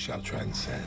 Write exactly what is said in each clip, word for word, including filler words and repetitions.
Shall transcend.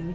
Blue